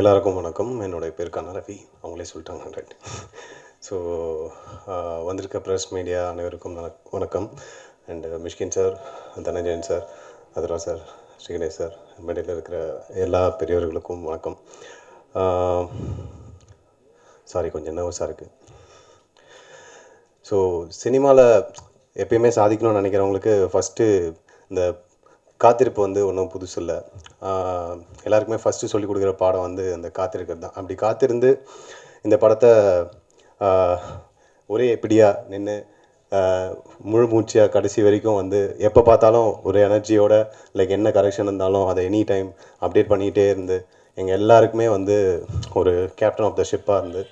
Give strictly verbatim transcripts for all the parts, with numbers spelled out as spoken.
எல்லாருக்கும் வணக்கம். என்னோட பேர் கனரவி, அவங்களே சொல்லிட்டாங்க ரைட். ஸோ வந்திருக்க ப்ரெஸ் மீடியா அனைவருக்கும் வணக்கம். And Mysskin sir, Dhananjayan sir, Atharva sir, Sri Ganesh sir, மேடையில் இருக்கிற எல்லா பெரியவர்களுக்கும் வணக்கம். சாரி, கொஞ்சம் நர்வஸாக இருக்குது. ஸோ சினிமாவில் எப்பயுமே சாதிக்கணும்னு நினைக்கிறவங்களுக்கு ஃபஸ்ட்டு இந்த காத்திருப்பு வந்து ஒன்றும் புதுசு இல்லை. எல்லாருக்குமே ஃபஸ்ட்டு சொல்லிக் கொடுக்குற பாடம் வந்து அந்த காத்திருக்கிறது தான். அப்படி காத்திருந்து இந்த படத்தை ஒரே எப்படியாக நின்று முழு மூச்சியாக கடைசி வரைக்கும் வந்து எப்போ பார்த்தாலும் ஒரு எனர்ஜியோட, லைக் என்ன கரெக்ஷன் இருந்தாலும் அதை எனி டைம் அப்டேட் பண்ணிக்கிட்டே இருந்து எங்கள் எல்லாருக்குமே வந்து ஒரு கேப்டன் ஆஃப் த ஷிப்பாக இருந்து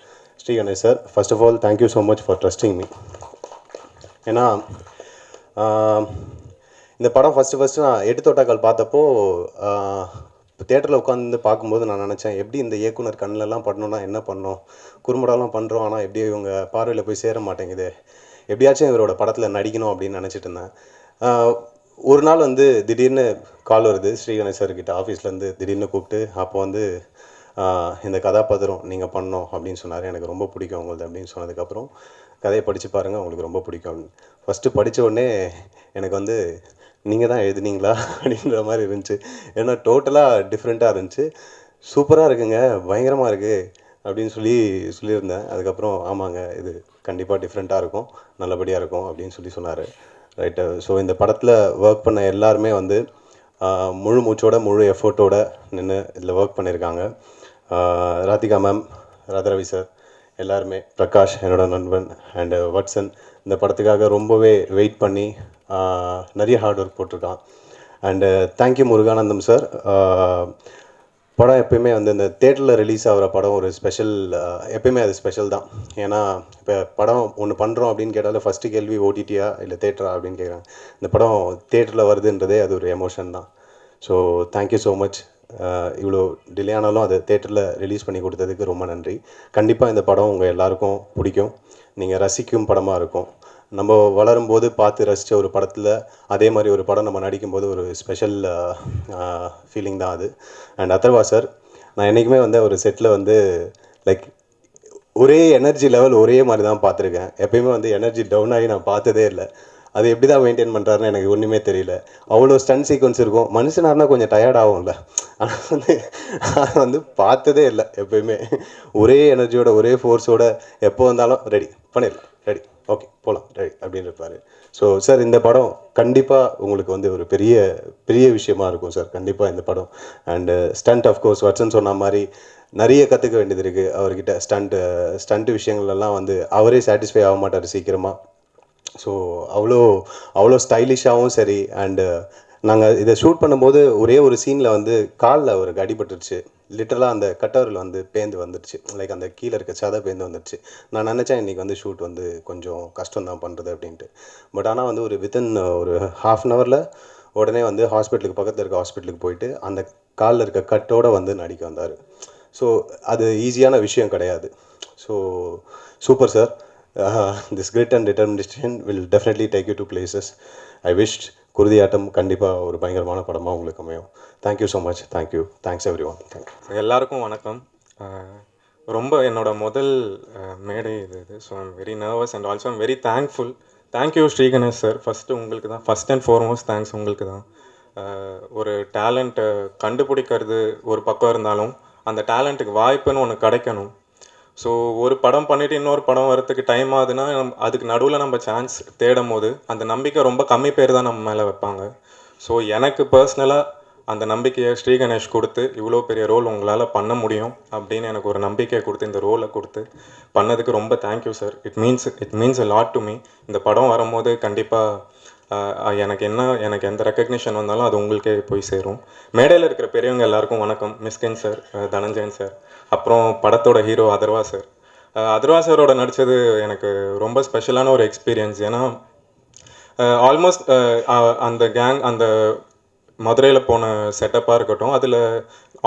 Sri Ganesh sir, first of all thank you so much for trusting me. ஏன்னா இந்த படம் ஃபஸ்ட்டு ஃபஸ்ட்டு நான் எடுத்தோட்டாக்கள் பார்த்தப்போ தேட்டரில் உட்காந்து பார்க்கும்போது நான் நினச்சேன், எப்படி இந்த இயக்குனர் கண்ணிலலாம் பண்ணணும்னா என்ன பண்ணோம், குறும்படம்லாம் பண்ணுறோம், ஆனால் எப்படியோ இவங்க பார்வையில் போய் சேர மாட்டேங்குது, எப்படியாச்சும் இவரோட படத்தில் நடிக்கணும் அப்படின்னு நினச்சிட்டு இருந்தேன். ஒரு நாள் வந்து திடீர்னு கால் வருது ஸ்ரீ கணேஷ் சார்கிட்ட, ஆஃபீஸ்லேருந்து திடீர்னு கூப்பிட்டு. அப்போ வந்து இந்த கதாபாத்திரம் நீங்கள் பண்ணோம் அப்படின்னு சொன்னார். எனக்கு ரொம்ப பிடிக்கும் உங்களுது அப்படின்னு சொன்னதுக்கப்புறம் கதையை படித்து பாருங்கள், உங்களுக்கு ரொம்ப பிடிக்கும் அப்படின்னு. ஃபஸ்ட்டு படித்த உடனே எனக்கு வந்து நீங்கள் தான் எழுதுனீங்களா அப்படின்ற மாதிரி இருந்துச்சு. ஏன்னா டோட்டலாக டிஃப்ரெண்ட்டாக இருந்துச்சு. சூப்பராக இருக்குங்க, பயங்கரமாக இருக்குது அப்படின்னு சொல்லி சொல்லியிருந்தேன். அதுக்கப்புறம் ஆமாங்க இது கண்டிப்பாக டிஃப்ரெண்ட்டாக இருக்கும், நல்லபடியாக இருக்கும் அப்படின்னு சொல்லி சொன்னார் ரைட்டு. ஸோ இந்த படத்தில் ஒர்க் பண்ண எல்லாருமே வந்து முழு மூச்சோட முழு எஃபர்ட்டோட நின்று இதில் ஒர்க் பண்ணியிருக்காங்க. ராதிகா மேம், ராதரவி சார், எல்லாருமே, பிரகாஷ் என்னோட நண்பன் அண்டு வட்சன் இந்த படத்துக்காக ரொம்பவே வெயிட் பண்ணி நிறைய ஹார்ட் ஒர்க் போட்டிருக்கான். And thank you Muruganandam sir. படம் எப்பயுமே வந்து இந்த தேட்டரில் ரிலீஸ் ஆகிற படம் ஒரு ஸ்பெஷல், எப்பயுமே அது ஸ்பெஷல் தான். ஏன்னா இப்போ படம் ஒன்று பண்ணுறோம் அப்படின்னு கேட்டாலே ஃபஸ்ட்டு கேள்வி ஓடிடியா இல்லை தேட்டரா அப்படின்னு கேட்குறாங்க. இந்த படம் தேட்டரில் வருதுன்றதே அது ஒரு எமோஷன் தான். So thank you so much. இவ்வளோ டிலே ஆனாலும் அதை தேட்டரில் ரிலீஸ் பண்ணி கொடுத்ததுக்கு ரொம்ப நன்றி. கண்டிப்பாக இந்த படம் உங்கள் எல்லாேருக்கும் பிடிக்கும், நீங்கள் ரசிக்கும் படமாக இருக்கும். நம்ம வளரும்போது பார்த்து ரசித்த ஒரு படத்தில் அதே மாதிரி ஒரு படம் நம்ம நடிக்கும்போது ஒரு ஸ்பெஷல் ஃபீலிங் தான் அது. அண்ட் அதர்வா சார், நான் என்றைக்குமே வந்து ஒரு செட்டில் வந்து லைக் ஒரே எனர்ஜி லெவல் ஒரே மாதிரி தான் பார்த்துருக்கேன். எப்பயுமே வந்து எனர்ஜி டவுன் ஆகி நான் பார்த்ததே இல்லை. அது எப்படி தான் மெயின்டைன் பண்ணுறாருன்னு எனக்கு ஒன்றுமே தெரியல. அவ்வளோ ஸ்டன் சீக்வன்ஸ் இருக்கும். மனுஷனாருனா கொஞ்சம் டயர்டாகும்ல, ஆனால் வந்து நான் வந்து பார்த்ததே இல்லை. எப்பயுமே ஒரே எனர்ஜியோட ஒரே ஃபோர்ஸோட எப்போ வந்தாலும் ரெடி பண்ணிடலாம், ரெடி, ஓகே போகலாம், ரெடி அப்படின்னு இருப்பார். ஸோ சார், இந்த படம் கண்டிப்பாக உங்களுக்கு வந்து ஒரு பெரிய பெரிய விஷயமா இருக்கும் சார், கண்டிப்பாக இந்த படம். அண்டு ஸ்டண்ட் ஆஃப்கோர்ஸ் வட்சன் சொன்ன மாதிரி நிறைய கற்றுக்க வேண்டியது இருக்குது அவர்கிட்ட. ஸ்டண்ட்டு ஸ்டண்ட்டு விஷயங்கள்லாம் வந்து அவரே சாட்டிஸ்ஃபை ஆக மாட்டார் சீக்கிரமாக. ஸோ அவ்வளோ அவ்வளோ ஸ்டைலிஷாகவும் சரி. அண்டு நாங்கள் இதை ஷூட் பண்ணும்போது ஒரே ஒரு சீனில் வந்து காலில் அவருக்கு அடிபட்டுருச்சு. லிட்டரலாக அந்த கட்டவரில் வந்து பேந்து வந்துடுச்சு, லைக் அந்த கீழே இருக்க சதை பேந்து வந்துடுச்சு. நான் நினச்சேன் இன்றைக்கி வந்து ஷூட் வந்து கொஞ்சம் கஷ்டம் தான் பண்ணுறது அப்படின்ட்டு. பட் ஆனால் வந்து ஒரு வித்தின் ஒரு ஹாஃப் அன் ஹவரில் உடனே வந்து ஹாஸ்பிட்டலுக்கு பக்கத்தில் இருக்க ஹாஸ்பிட்டலுக்கு போயிட்டு அந்த காலில் இருக்க கட்டோடு வந்து நடிக்க வந்தார். ஸோ அது ஈஸியான விஷயம் கிடையாது. So super sir. This grit and determination will definitely take you to places I wish. Kuruthi Aattam கண்டிப்பாக ஒரு பயங்கரமான படமாக உங்களுக்கு அமையும். Thank you so much. Thank you, thanks everyone. Thank you எல்லாருக்கும் வணக்கம். ரொம்ப என்னோட முதல் மேடை இது இது so I'm very nervous and also I'm very thankful. Thank you Sri Ganesh sir. First உங்களுக்கு தான், ஃபஸ்ட் அண்ட் ஃபார்மோஸ்ட் தேங்க்ஸ் உங்களுக்கு தான். ஒரு டேலண்ட்டை கண்டுபிடிக்கிறது ஒரு பக்கம் இருந்தாலும் அந்த டேலண்ட்டுக்கு வாய்ப்புன்னு ஒன்று கிடைக்கணும். ஸோ ஒரு படம் பண்ணிவிட்டு இன்னொரு படம் வரத்துக்கு டைம் ஆகுதுன்னா நம் அதுக்கு நடுவில் நம்ம சான்ஸ் தேடும் போது அந்த நம்பிக்கை ரொம்ப கம்மி பேர் தான் நம்ம மேலே வைப்பாங்க. ஸோ எனக்கு பர்சனலாக அந்த நம்பிக்கையை ஸ்ரீ கணேஷ் கொடுத்து இவ்வளோ பெரிய ரோல் உங்களால் பண்ண முடியும் அப்படின்னு எனக்கு ஒரு நம்பிக்கையை கொடுத்து இந்த ரோலை கொடுத்து பண்ணதுக்கு ரொம்ப thank you sir. It means it means a lot to me. இந்த படம் வரும்போது கண்டிப்பாக எனக்கு என்ன எனக்கு எந்த ரெக்கக்னிஷன் வந்தாலும் அது உங்களுக்கே போய் சேரும். மேடையில் இருக்கிற பெரியவங்க எல்லாருக்கும் வணக்கம். மிஸ்கின் சார், தனஞ்சயன் சார், அப்புறம் படத்தோட ஹீரோ அதர்வா சார். அதர்வா சாரோட நடித்தது எனக்கு ரொம்ப ஸ்பெஷலான ஒரு எக்ஸ்பீரியன்ஸ். ஏன்னா ஆல்மோஸ்ட் அந்த கேங் அந்த மதுரையில் போன செட்டப்பாக இருக்கட்டும், அதில்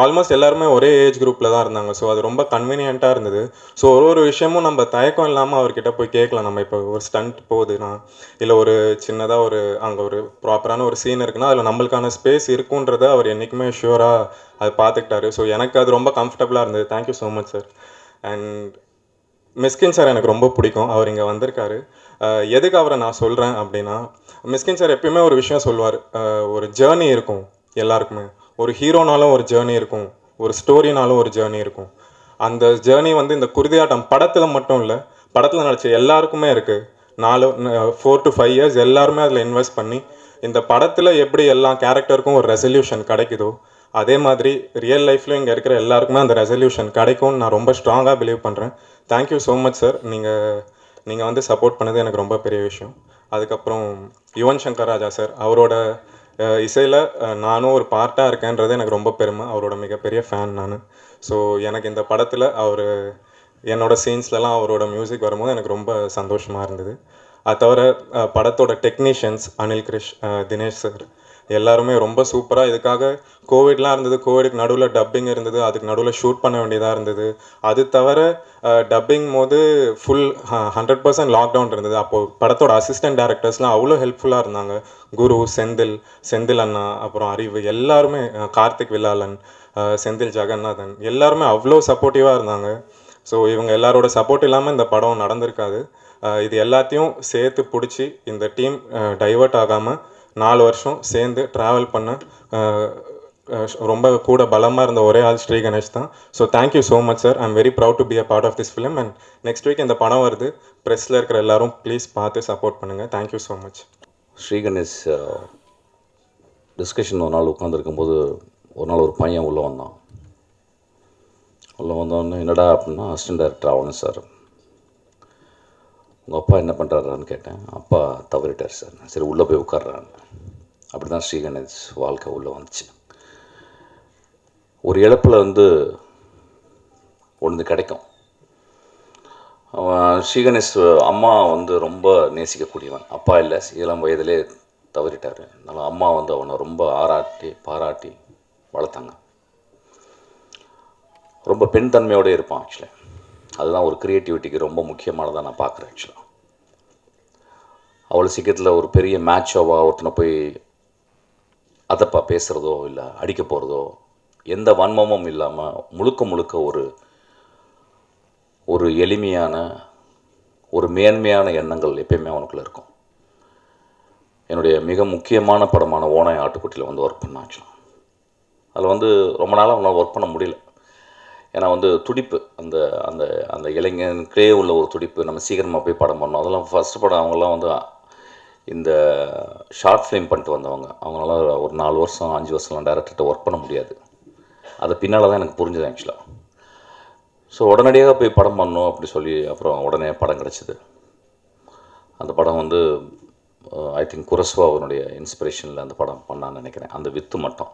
ஆல்மோஸ்ட் எல்லாருமே ஒரே ஏஜ் குரூப்பில் தான் இருந்தாங்க. ஸோ அது ரொம்ப கன்வீனியண்ட்டாக இருந்தது. ஸோ ஒரு ஒரு விஷயமும் நம்ம தயக்கம் இல்லாமல் அவர்கிட்ட போய் கேட்கலாம். நம்ம இப்போ ஒரு ஸ்டண்ட் போகுதுன்னா இல்லை ஒரு சின்னதாக ஒரு அங்கே ஒரு ப்ராப்பரான ஒரு சீன் இருக்குன்னா அதில் நம்மளுக்கான ஸ்பேஸ் இருக்குன்றதை அவர் என்றைக்குமே ஷுவராக அதை பார்த்துக்கிட்டாரு. ஸோ எனக்கு அது ரொம்ப கம்ஃபர்டபுளாக இருந்தது. Thank you so much sir. And Mysskin sir எனக்கு ரொம்ப பிடிக்கும். அவர் இங்கே வந்திருக்காரு. எதுக்கு அவரை நான் சொல்கிறேன் அப்படின்னா, மிஸ்கின் சார் எப்பயுமே ஒரு விஷயம் சொல்லுவார். ஒரு ஜேர்னி இருக்கும் எல்லாருக்குமே. ஒரு ஹீரோனாலும் ஒரு ஜேர்னி இருக்கும், ஒரு ஸ்டோரினாலும் ஒரு ஜேர்னி இருக்கும். அந்த ஜேர்னி வந்து இந்த குருதியாட்டம் படத்தில் மட்டும் இல்லை, படத்தில் நடித்த எல்லாருக்குமே இருக்குது. நாலு ஃபோர் டு ஃபைவ் இயர்ஸ் எல்லாருமே அதில் இன்வெஸ்ட் பண்ணி இந்த படத்தில் எப்படி எல்லா கேரக்டருக்கும் ஒரு ரெசல்யூஷன் கிடைக்குதோ அதே மாதிரி ரியல் லைஃப்லையும் இங்கே இருக்கிற எல்லாருக்குமே அந்த ரெசல்யூஷன் கிடைக்கும்னு நான் ரொம்ப ஸ்ட்ராங்காக பிலீவ் பண்ணுறேன். Thank you so much sir. நீங்கள் நீங்கள் வந்து சப்போர்ட் பண்ணது எனக்கு ரொம்ப பெரிய விஷயம். அதுக்கப்புறம் யுவன் சங்கர் ராஜா சார், அவரோட இசையில் நானும் ஒரு பார்ட்டாக இருக்கேன்றது எனக்கு ரொம்ப பெருமை. அவரோட மிகப்பெரிய ஃபேன் நான். ஸோ எனக்கு இந்த படத்தில் அவர் என்னோடய சீன்ஸ்லலாம் அவரோட மியூசிக் வரும்போது எனக்கு ரொம்ப சந்தோஷமாக இருந்தது. அது தவிர படத்தோட டெக்னீஷியன்ஸ் அனில் கிரிஷ், தினேஷ் சார் எல்லாருமே ரொம்ப சூப்பராக. இதுக்காக கோவிட்லாம் இருந்தது, கோவிடுக்கு நடுவில் டப்பிங் இருந்தது, அதுக்கு நடுவில் ஷூட் பண்ண வேண்டியதாக இருந்தது. அது தவிர டப்பிங் போது ஃபுல் ஹண்ட்ரட் பர்சன்ட் லாக்டவுன் இருந்தது. அப்போது படத்தோட அசிஸ்டன்ட் டேரக்டர்ஸ்லாம் அவ்வளோ ஹெல்ப்ஃபுல்லாக இருந்தாங்க. குரு, செந்தில் செந்தில் அண்ணா, அப்புறம் அறிவு, எல்லாருமே, கார்த்திக் வில்லாளன், செந்தில் ஜெகநாதன், எல்லாருமே அவ்வளோ சப்போர்ட்டிவாக இருந்தாங்க. ஸோ இவங்க எல்லாரோட சப்போர்ட் இல்லாமல் இந்த படம் நடந்திருக்காது. இது எல்லாத்தையும் சேர்த்து பிடிச்சி இந்த டீம் டைவர்ட் ஆகாமல் நாலு வருஷம் சேர்ந்து ட்ராவல் பண்ண ரொம்ப கூட பலமாக இருந்த ஒரே ஆள் ஸ்ரீ கணேஷ் தான். So thank you so much sir. I am very proud to be a part of this film. And next week இந்த படம் வருது. ப்ரெஸ்ஸில் இருக்கிற எல்லாரும் ப்ளீஸ் பார்த்து சப்போர்ட் பண்ணுங்கள். Thank you so much. Sri Ganesh discussion ஒரு நாள் உட்காந்துருக்கும்போது ஒரு நாள் ஒரு பையன் உள்ளே வந்தான். உள்ளே வந்தோன்னு என்னடா அப்படின்னா, அசிஸ்டன்ட் டைரக்டர் ஆகணும் சார், உங்கள் அப்பா என்ன பண்ணுறாரான்னு கேட்டேன். அப்பா தவறிட்டார் சார். சரி, உள்ளே போய் உட்கார்றாங்க. அப்படி தான் ஸ்ரீ கணேஷ் வாழ்க்கை உள்ளே வந்துச்சு. ஒரு இழப்பில் வந்து ஒன்று கிடைக்கும். ஸ்ரீ கணேஷ் அம்மா வந்து ரொம்ப நேசிக்கக்கூடியவன். அப்பா இல்லை, இளம் வயதிலே தவறிட்டார். அதனால் அம்மா வந்து அவனை ரொம்ப ஆராட்டி பாராட்டி வளர்த்தாங்க. ரொம்ப பெண் தன்மையோடு இருப்பான். ஆக்சுவலி அதுதான் ஒரு க்ரியேட்டிவிட்டிக்கு ரொம்ப முக்கியமானதாக நான் பார்க்குறேன். ஆக்சுவலாக அவ்வளோ சீக்கிரத்தில் ஒரு பெரிய மேட்ச் ஆவா ஒருத்தனை போய் அதப்பா பேசுகிறதோ இல்லை அடிக்க போகிறதோ எந்த வன்மமும் இல்லாமல் முழுக்க முழுக்க ஒரு ஒரு எளிமையான ஒரு மேன்மையான எண்ணங்கள் எப்பயுமே அவனுக்குள்ளே இருக்கும். என்னுடைய மிக முக்கியமான படமான ஓனாய் ஆட்டுக்குட்டியில் வந்து ஒர்க் பண்ண ஆக்சுவலாக அதில் வந்து ரொம்ப நாளாக அவனால் ஒர்க் பண்ண முடியல. ஏன்னா வந்து துடிப்பு அந்த அந்த அந்த இளைஞனுக்கே உள்ள ஒரு துடிப்பு, நம்ம சீக்கிரமாக போய் படம் பண்ணோம். அதெல்லாம் ஃபஸ்ட்டு படம் அவங்களாம் வந்து இந்த ஷார்ட் ஃபிலிம் பண்ணிட்டு வந்தவங்க. அவங்களால ஒரு நாலு வருஷம் அஞ்சு வருஷம்லாம் டேரக்டர்கிட்ட ஒர்க் பண்ண முடியாது. அது பின்னால் தான் எனக்கு புரிஞ்சது ஆக்சுவலாக. ஸோ உடனடியாக போய் படம் பண்ணணும் அப்படி சொல்லி அப்புறம் உடனே படம் கிடச்சிது. அந்த படம் வந்து ஐ திங்க் குரஸ்வா அவனுடைய இன்ஸ்பிரேஷனில் அந்த படம் பண்ணான்னு நினைக்கிறேன். அந்த வித்து மட்டும்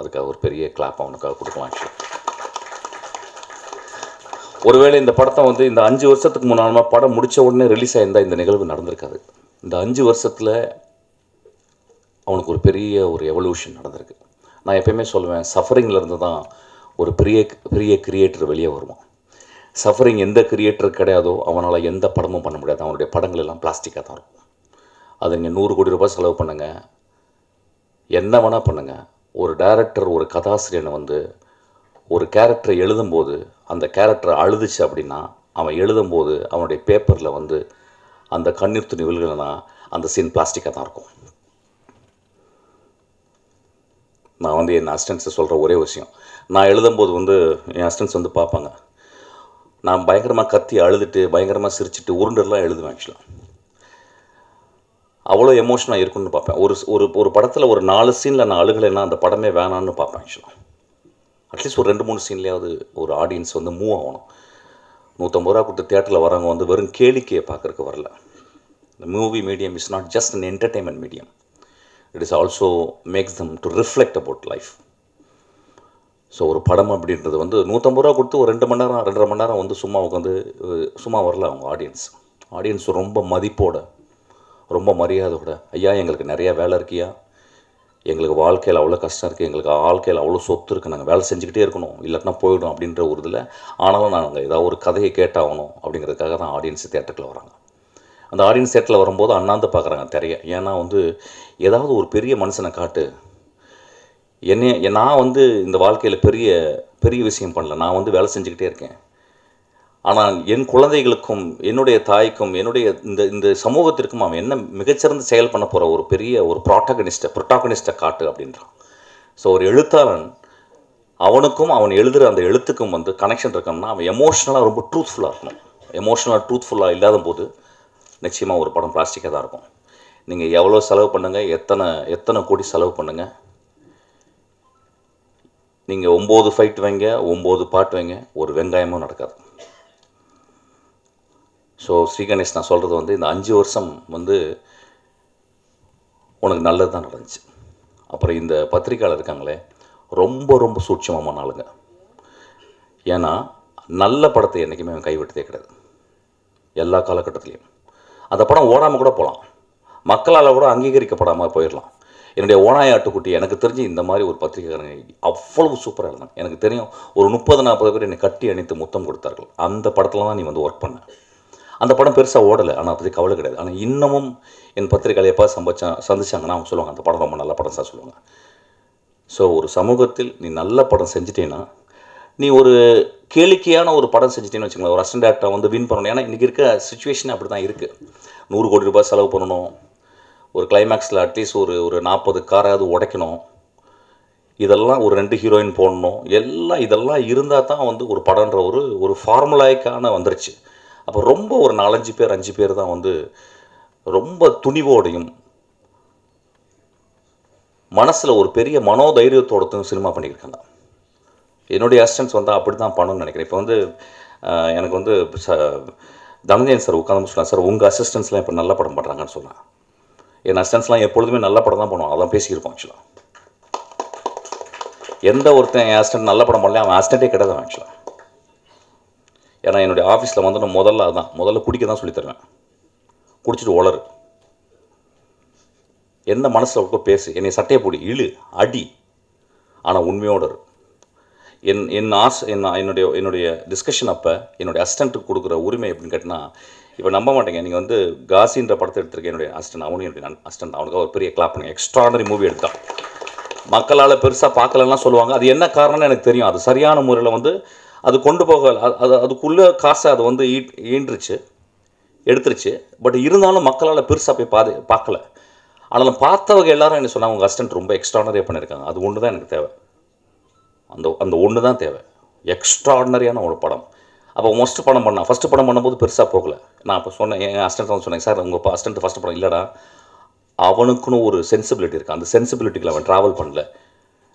அதுக்காக ஒரு பெரிய கிளாப் அவனுக்காக கொடுக்கலாம் ஆக்சுவலி. ஒருவேளை இந்த படத்தை வந்து இந்த அஞ்சு வருஷத்துக்கு முன்னாடி படம் முடித்த உடனே ரிலீஸ் ஆகியிருந்தால் இந்த நிகழ்வு நடந்திருக்காது. இந்த அஞ்சு வருஷத்தில் அவனுக்கு ஒரு பெரிய ஒரு எவல்யூஷன் நடந்திருக்கு. நான் எப்பயுமே சொல்லுவேன், சஃபரிங்லேருந்து தான் ஒரு பெரிய பெரிய கிரியேட்டர் வெளியே வருவான். சஃபரிங் எந்த கிரியேட்டர் கிடையாதோ அவனால் எந்த படமும் பண்ண முடியாது. அவனுடைய படங்கள் எல்லாம் பிளாஸ்டிக்காக தான் இருக்கும். அது நீங்கள் நூறு கோடி ரூபாய் செலவு பண்ணுங்கள், என்ன வேணால் பண்ணுங்கள், ஒரு டைரக்டர் ஒரு கதாசிரியனை வந்து ஒரு கேரக்டரை எழுதும்போது அந்த கேரக்டரை அழுதுச்சு அப்படின்னா அவன் எழுதும்போது அவனுடைய பேப்பரில் வந்து அந்த கண்ணீர் துணி விழுகலைன்னா அந்த சீன் பிளாஸ்டிக்காக தான் இருக்கும். நான் வந்து என் அசிஸ்டன்ஸை சொல்கிற ஒரே விஷயம், நான் எழுதும்போது வந்து என் அசிஸ்டன்ஸ் வந்து பார்ப்பாங்க. நான் பயங்கரமாக கத்தி அழுதுட்டு பயங்கரமாக சிரிச்சுட்டு உருண்டெல்லாம் எழுதுவேன் ஆக்சுவலாக. அவ்வளோ எமோஷனாக இருக்குன்னு பார்ப்பேன். ஒரு ஒரு ஒரு படத்தில் ஒரு நாலு சீனில் நான் அழுகலைன்னா அந்த படமே வேணான்னு பார்ப்பேன். ஆக்சுவலாக அட்லீஸ்ட் ஒரு ரெண்டு மூணு சீன்லேயாவது ஒரு ஆடியன்ஸ் வந்து மூவ் ஆகணும். நூற்றம்பது ரூபா கொடுத்து தியேட்டரில் வரவங்க வந்து வெறும் கேளிக்கையை பார்க்குறக்கு வரல. The movie medium is not just an entertainment medium. It is also makes them to reflect about life. So ஒரு படம் அப்படின்றது வந்து நூற்றம்பது ரூபா கொடுத்து ஒரு ரெண்டு மணி நேரம் ரெண்டரை மணி நேரம் வந்து சும்மா உட்காந்து சும்மா வரல அவங்க ஆடியன்ஸ். ஆடியன்ஸ் ரொம்ப மதிப்போட ரொம்ப மரியாதையோட, ஐயா எங்களுக்கு நிறையா வேலை இருக்கியா, எங்களுக்கு வாழ்க்கையில் அவ்வளோ கஷ்டம் இருக்குது, எங்களுக்கு வாழ்க்கையில் அவ்வளோ சொத்து இருக்குது, நாங்கள் வேலை செஞ்சுக்கிட்டே இருக்கணும் இல்லாட்டினா போயிடும் அப்படின்ற ஒரு இதில் ஆனாலும் நாங்கள் ஏதாவது ஒரு கதையை கேட்டாகணும் அப்படிங்கிறதுக்காக தான் ஆடியன்ஸ் தேட்டருக்குள்ள வராங்க. அந்த ஆடியன்ஸ் தேட்டரில் வரும்போது அண்ணாந்து பார்க்குறாங்க தெரிய. ஏன்னா வந்து ஏதாவது ஒரு பெரிய மனுஷனை காட்டு, என்னைய நான் வந்து இந்த வாழ்க்கையில் பெரிய பெரிய விஷயம் பண்ணல, நான் வந்து வேலை செஞ்சுக்கிட்டே இருக்கேன், ஆனால் என் குழந்தைகளுக்கும் என்னுடைய தாய்க்கும் என்னுடைய இந்த இந்த சமூகத்திற்கும் அவன் என்ன மிகச்சிறந்து செயல் பண்ண போகிற ஒரு பெரிய ஒரு ப்ராட்டகனிஸ்ட்டை ப்ரொட்டாகனிஸ்ட்டை காட்டு அப்படின்றான். ஸோ ஒரு எழுத்தாளன் அவனுக்கும் அவன் எழுதுகிற அந்த எழுத்துக்கும் வந்து கனெக்ஷன் இருக்கணும்னா அவன் எமோஷ்னலாக ரொம்ப ட்ரூத்ஃபுல்லாக இருக்கணும். எமோஷ்னலாக ட்ரூத்ஃபுல்லாக இல்லாத போது நிச்சயமாக ஒரு படம் பிளாஸ்டிக்காக தான் இருக்கும். நீங்கள் எவ்வளோ செலவு பண்ணுங்கள், எத்தனை எத்தனை கோடி செலவு பண்ணுங்கள், நீங்கள் ஒம்பது ஃபைட் வைங்க, ஒம்பது பாட்டு வைங்க, ஒரு வெங்காயமும் நடக்காது. ஸோ ஸ்ரீகணேஷ் நான் சொல்கிறது வந்து இந்த அஞ்சு வருஷம் வந்து உனக்கு நல்லது தான் நடந்துச்சு. அப்புறம் இந்த பத்திரிக்கையாளர் இருக்காங்களே, ரொம்ப ரொம்ப சூட்சமமான ஆளுங்க. ஏன்னா நல்ல படத்தை என்றைக்குமே அவன் கைவிட்டதே கிடையாது. எல்லா காலகட்டத்திலையும் அந்த படம் ஓடாமல் கூட போகலாம், மக்களால் கூட அங்கீகரிக்கப்படாமல் போயிடலாம். என்னுடைய ஓனாய் ஆட்டுக்குட்டி எனக்கு தெரிஞ்சு இந்த மாதிரி ஒரு பத்திரிகைக்காரங்க அவ்வளவு சூப்பராக இருந்தாங்க. எனக்கு தெரியும் ஒரு முப்பது நாற்பது பேர் என்னை கட்டி அணித்து முத்தம் கொடுத்தார்கள். அந்த படத்தில் தான் நீ வந்து ஒர்க் பண்ண. அந்த படம் பெருசாக ஓடலை, ஆனால் பற்றி கவலை கிடையாது. ஆனால் இன்னமும் என் பத்திரிகையாளர் எப்போ சம்பச்சா சந்திச்சாங்கன்னா அவங்க சொல்லுவாங்க அந்த படம் ரொம்ப நல்ல படம் சார் சொல்லுவாங்க. ஸோ ஒரு சமூகத்தில் நீ நல்ல படம் செஞ்சிட்டேன்னா, நீ ஒரு கேளிக்கையான ஒரு படம் செஞ்சுட்டேன்னு வச்சுக்கோங்களேன், ஒரு அசிஸ்டன்ட் ஆக்டரை வந்து வின் பண்ணணும். ஏன்னா இன்றைக்கி இருக்க சுச்சுவேஷன் அப்படி தான் இருக்குது. நூறு கோடி ரூபாய் செலவு பண்ணணும், ஒரு கிளைமேக்ஸில் அட்லீஸ்ட் ஒரு ஒரு நாற்பது காராவது உடைக்கணும், இதெல்லாம் ஒரு ரெண்டு ஹீரோயின் போடணும், எல்லாம் இதெல்லாம் இருந்தால் தான் வந்து ஒரு படம்ன்ற ஒரு ஒரு ஃபார்முலாய்க்கான வந்துருச்சு. அப்போ ரொம்ப ஒரு நாலஞ்சு பேர் அஞ்சு பேர் தான் வந்து ரொம்ப துணிவோடையும் மனசில் ஒரு பெரிய மனோதைரியத்தோடத்தையும் சினிமா பண்ணியிருக்காங்க. என்னுடைய அசிஸ்டன்ஸ் வந்து அப்படி தான் பண்ணணும்னு நினைக்கிறேன். இப்போ வந்து எனக்கு வந்து ச தனஞ்சயன் சார் உட்காந்து சொன்னாங்க, சார் உங்கள் அசிஸ்டன்ஸ்லாம் இப்போ நல்ல படம் பண்ணுறாங்கன்னு சொன்னேன். என் அசிஸ்டன்ஸ்லாம் எப்பொழுதுமே நல்ல படம் தான் பண்ணுவாங்க, அதான் பேசியிருப்போம். ஆக்சுவலாக எந்த ஒருத்தன் என் அசிஸ்டன்ட் நல்ல படம் பண்ணல, அவன் அசிஸ்டன்ட்டே கிடையாது ஆக்சுவலாக. ஏன்னா என்னுடைய ஆஃபீஸில் வந்து நான் முதல்ல அதுதான் முதல்ல குடிக்க தான் சொல்லித்தருவேன். குடிச்சிட்டு ஒளரு, எந்த மனசில் இருக்கோ பேசு, என்னை சட்டையை போடி, இழு, அடி, ஆனால் உண்மையோடு என் என் ஆசை என் என்னுடைய என்னுடைய டிஸ்கஷன் அப்போ என்னுடைய அசிஸ்டண்ட்டுக்கு கொடுக்குற உரிமை எப்படின்னு கேட்டினா, இப்போ நம்ப மாட்டேங்க, நீங்கள் வந்து காசின்ற படத்தை எடுத்திருக்கேன், என்னுடைய அசிஸ்டன்ட் அவனும் என்னுடைய அசிஸ்டன்ட் அவனுக்கு ஒரு பெரிய கிளாப் பண்ணுங்க, எக்ஸ்ட்ராடனரி மூவி எடுத்தான், மக்களால் பெருசாக பார்க்கலலாம் சொல்லுவாங்க, அது என்ன காரணம்னு எனக்கு தெரியும். அது சரியான முறையில் வந்து அது கொண்டு போக அது அதுக்குள்ளே காசை அது வந்து ஈன்றுச்சு எடுத்துருச்சு. பட் இருந்தாலும் மக்களால் பெருசாக போய் பாது பார்க்கல. ஆனாலும் பார்த்தவங்க எல்லாரும் என்ன சொன்னாங்க, உங்கள் அசிஸ்டன்ட் ரொம்ப எக்ஸ்ட்ராடனரியாக பண்ணியிருக்காங்க. அது ஒன்று தான் எனக்கு தேவை, அந்த அந்த ஒன்று தான் தேவை, எக்ஸ்ட்ராடனரியான ஒரு படம். அப்போ மோஸ்ட் படம் பண்ணால் ஃபஸ்ட்டு படம் பண்ணும்போது பெருசாக போகலை. நான் அப்போ சொன்னேன், என் அசிஸ்டன்ட் வந்து சொன்னேன், சார் உங்கள் அசிஸ்டன்ட் ஃபஸ்ட்டு படம் இல்லைடா, அவனுக்குன்னு ஒரு சென்சிபிலிட்டி இருக்குது, அந்த சென்சிபிலிட்டிக்குள்ள அவன் ட்ராவல் பண்ணல,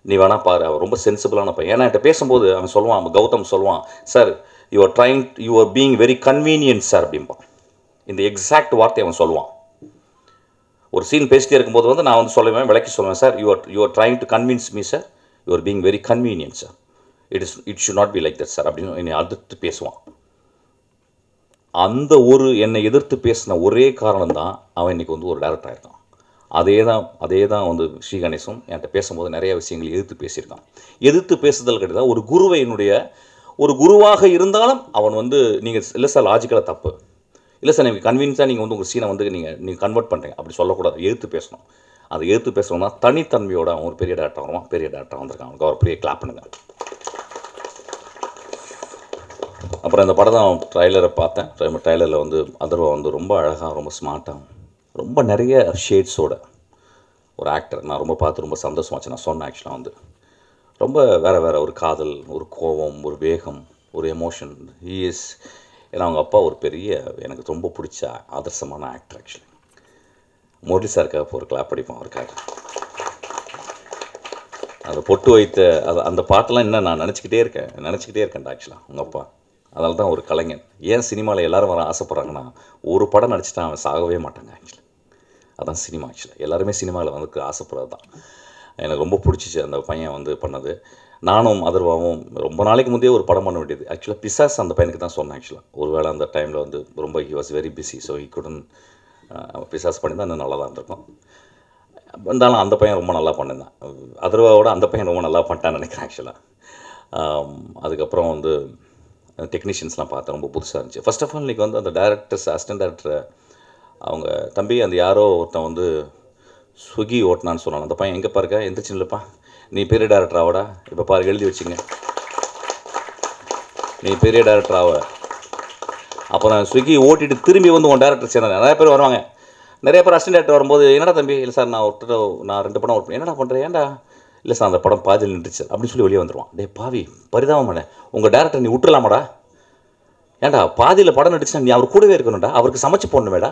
நீ வேணா பாரு, அவன் ரொம்ப சென்சிபிளான பையன். ஏன்னா என்கிட்ட பேசும்போது அவன் சொல்லுவான், அவன் கௌதம் சொல்லுவான், sir you are trying you are being very convenient sir அப்படிம்பான். இந்த எக்ஸாக்ட் வார்த்தை அவன் சொல்லுவான். ஒரு சீன் பேசிகிட்டே இருக்கும்போது வந்து நான் வந்து சொல்லுவேன், விளக்கி சொல்லுவேன், sir you are you are trying to convince me sir, you are being very convenient sir, it is it should not be like that sir அப்படின்னு என்னை எதிர்த்து பேசுவான். அந்த ஒரு என்னை எதிர்த்து பேசின ஒரே காரணம் தான் அவன் இன்றைக்கி வந்து ஒரு டேரக்டர் ஆகிருக்கான். அதே தான் அதே தான் வந்து ஸ்ரீகணேஷும் என்கிட்ட பேசும்போது நிறைய விஷயங்கள் எதிர்த்து பேசியிருக்கான். எதிர்த்து பேசுதல் கிடையாது, ஒரு குருவை என்னுடைய ஒரு குருவாக இருந்தாலும் அவன் வந்து நீங்கள் இல்லை சார் லாஜிக்கலாக தப்பு இல்லை சார், நீங்கள் கன்வீன்ஸாக நீங்கள் வந்து உங்கள் சீனை வந்து நீங்கள் நீங்கள் கன்வெர்ட் பண்ணுறீங்க அப்படி சொல்லக்கூடாது, எதிர்த்து பேசணும். அதை எதிர்த்து பேசணும்னா தனித்தன்மையோட அவன் ஒரு பெரிய டேரக்டர் வருவான், பெரிய டேரக்டர் வந்திருக்கான், அவனுக்கு அவர் பெரிய கிளாப் பண்ணுங்க. அப்புறம் இந்த படம் ட்ரைலரை பார்த்தேன். ட்ரைலரில் வந்து அதர்வா வந்து ரொம்ப அழகாக ரொம்ப ஸ்மார்ட்டாக ரொம்ப நிறைய ஷேட்ஸோட ஒரு ஆக்டர். நான் ரொம்ப பார்த்து ரொம்ப சந்தோஷமாச்சு. நான் சொன்னேன் ஆக்சுவலாக வந்து ரொம்ப வேறு வேறு ஒரு காதல், ஒரு கோபம், ஒரு வேகம், ஒரு எமோஷன். ஹீ இஸ் ஏன்னா அவங்க அப்பா ஒரு பெரிய எனக்கு ரொம்ப பிடிச்ச ஆதர்சமான ஆக்டர் ஆக்சுவலி. முரளி சாருக்காக ஒரு கிளாப் அடிப்போம் அவருக்காக. அதை பொட்டு வைத்த அது அந்த பாட்டெல்லாம் இன்னும் நான் நினச்சிக்கிட்டே இருக்கேன் நினச்சிக்கிட்டே இருக்கேன்டா ஆக்சுவலாக உங்கள் அப்பா. அதனால தான் ஒரு கலைஞன் ஏன் சினிமாவில் எல்லோரும் வர ஆசைப்பட்றாங்கன்னா, ஒரு படம் நடிச்சுட்டா அவன் சாகவே மாட்டாங்க ஆக்சுவலாக. அதான் சினிமா ஆக்சுவலாக எல்லாருமே சினிமாவில் வந்து ஆசைப்படுறது தான். எனக்கு ரொம்ப பிடிச்சிச்சு அந்த பையன் வந்து பண்ணது. நானும் அதர்வாவும் ரொம்ப நாளைக்கு முந்தையே ஒரு படம் பண்ண வேண்டியது ஆக்சுவலாக. பிசாஸ் அந்த பையனுக்கு தான் சொன்னேன் ஆக்சுவலாக. ஒரு வேளை அந்த டைமில் வந்து ரொம்ப he was very busy, so he குடன் பிசாஸ் பண்ணி தான் இன்னும் நல்லா தான் இருந்திருக்கும். இருந்தாலும் அந்த பையன் ரொம்ப நல்லா பண்ணியிருந்தான். அதர்வாவோட அந்த பையன் ரொம்ப நல்லா பண்ணிட்டான்னு நினைக்கிறேன் ஆக்சுவலாக. அதுக்கப்புறம் வந்து டெக்னீஷியன்ஸ்லாம் பார்த்தேன், ரொம்ப புதுசாக இருந்துச்சு. ஃபர்ஸ்ட் ஆஃப் ஆல் இன்றைக்கி வந்து அந்த டேரக்டர்ஸ் அசிஸ்டன்ட் டேரக்டரை அவங்க தம்பி அந்த யாரோ ஒருத்தன் வந்து ஸ்விக்கி ஓட்டினான்னு சொன்னான். அந்த பையன் எங்கே பாருக்கா எந்திரிச்சின்னுலப்பா, நீ பெரிய டேரக்டர் ஆவடா, இப்போ பாரு எழுதி வச்சுங்க நீ பெரிய டேரக்டர் ஆவ. அப்புறம் ஸ்விக்கி ஓட்டிட்டு திரும்பி வந்து உன் டேரக்டர் சேர்ந்தேன். நிறைய பேர் வருவாங்க, நிறைய பேர் அசிஸ்டன்ட் டேரக்டர் வரும்போது என்னடா தம்பி இல்லை சார் நான் ஒருத்தர் நான் ரெண்டு படம் ஓட்டுறேன். என்னடா பண்ணுறேன் ஏன்டா இல்லை சார் அந்த படம் பாதியில் நின்றுச்சு அப்படின்னு சொல்லி வெளியே வந்துடுவான். டே பாவி பரிதாபம் பண்ண உங்கள் டேரக்டர் நீ விட்டுலாமாடா, ஏன்டா பாதியில் படம் நடிச்சுன்னா நீ அவர் கூடவே இருக்கணும்டா, அவருக்கு சமைச்சு போடணுமேடா,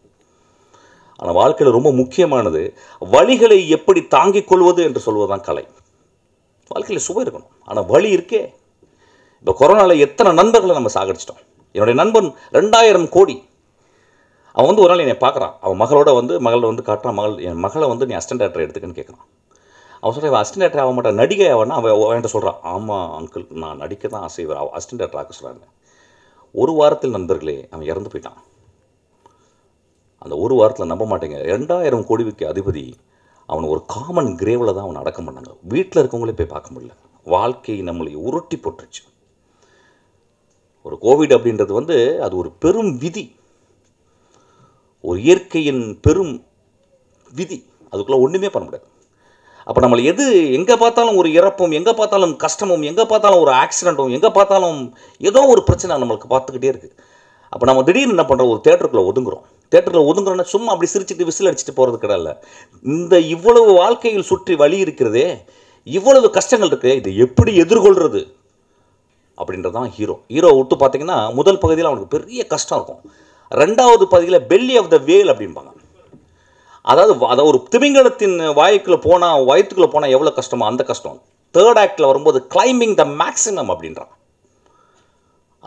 ஆனால் வாழ்க்கையில் ரொம்ப முக்கியமானது வலிகளை எப்படி தாங்கிக் கொள்வது என்று சொல்வது தான் கலை. வாழ்க்கையில் சுவை இருக்கணும், ஆனால் வலி இருக்கே. இப்போ கொரோனாவில் எத்தனை நண்பர்களை நம்ம சாகடிச்சிட்டோம். என்னுடைய நண்பன் ரெண்டாயிரம் கோடி அவன் வந்து ஒரு நாள் என்னை பார்க்குறான். அவன் மகளோட வந்து மகளை வந்து காட்டுறான், மகள் என் மகளை வந்து நீ அசிஸ்டன்ட் டேரக்டர் எடுத்துக்கன்னு கேட்குறான். அவன் சொல்கிறேன் அவன் அசிஸ்டன்ட் டேரக்டர் ஆக மாட்டான் நடிகை ஆகனா அவன் அவன்கிட்ட சொல்கிறான். ஆமாம் அங்கிள் நான் நடிக்க தான் ஆசை, இவர் அவன் அசிஸ்டன்ட் டேரக்டர் ஆக சொல்கிறாங்க. ஒரு வாரத்தில் நண்பர்களே அவன் இறந்து போயிட்டான். அந்த ஒரு வாரத்தில் நம்ப மாட்டேங்க ரெண்டாயிரம் கோடிக்கு அதிபதி அவன் ஒரு காமன் கிரேவில் தான் அவன் அடக்கம் பண்ணாங்க. வீட்டில் இருக்கவங்களே போய் பார்க்க முடியல. வாழ்க்கை நம்மளை உருட்டி போட்டுருச்சு. ஒரு கோவிட் அப்படின்றது வந்து அது ஒரு பெரும் விதி, ஒரு இயற்கையின் பெரும் விதி. அதுக்குள்ளே ஒன்றுமே பண்ண முடியாது. அப்போ நம்மளை எது எங்கே பார்த்தாலும் ஒரு இறப்பும், எங்கே பார்த்தாலும் கஷ்டமும், எங்கே பார்த்தாலும் ஒரு ஆக்சிடெண்ட்டும், எங்கே பார்த்தாலும் ஏதோ ஒரு பிரச்சனை நம்மளுக்கு பார்த்துக்கிட்டே இருக்குது. அப்போ நம்ம திடீர்னு என்ன பண்ணுறோம், ஒரு தேட்டருக்குள்ளே ஒதுங்குறோம். தேட்டரில் ஒதுங்குறோன்னா சும்மா அப்படி சிரிச்சுட்டு விசில் அடிச்சுட்டு போகிறது கிடையாது. இந்த இவ்வளவு வாழ்க்கையில் சுற்றி வழி இருக்கிறதே, இவ்வளவு கஷ்டங்கள் இருக்குது, இதை எப்படி எதிர்கொள்கிறது அப்படின்றது தான் ஹீரோ. ஹீரோ விட்டு பார்த்திங்கன்னா முதல் பகுதியில் அவனுக்கு பெரிய கஷ்டம் இருக்கும். ரெண்டாவது பகுதியில் பெல்லி ஆஃப் த வேல் அப்படின்பாங்க, அதாவது அதை ஒரு திமிங்கலத்தின் வாய்க்குள்ளே போனால் வயிற்றுக்குள்ளே போனால் எவ்வளோ கஷ்டமோ அந்த கஷ்டம். தேர்ட் ஆக்டில் வரும்போது கிளைம்பிங் த மேக்ஸிமம் அப்படின்றான்,